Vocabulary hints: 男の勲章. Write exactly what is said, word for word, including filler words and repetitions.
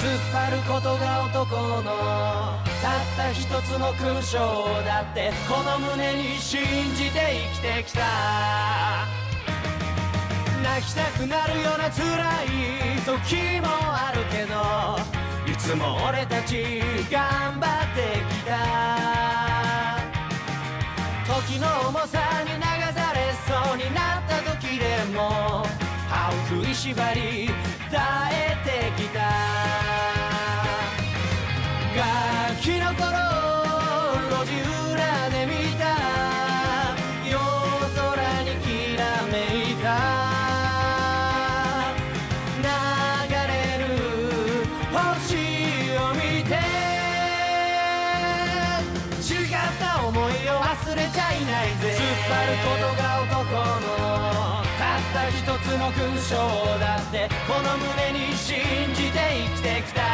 突っ張ることが男のたった一つの勲章だって、この胸に信じて生きてきた。泣きたくなるような辛い時もあるけど、いつも俺たち頑張ってきた。時の重さに流されそうになった時でも歯を食いしばり耐えてきた。ガキの頃路地裏で見た夜空にきらめいた。流れる星を見て違った思いを忘れちゃいないぜ。突っ張ることが男のたった一つの勲章だって、この胸に信じて生きてきた。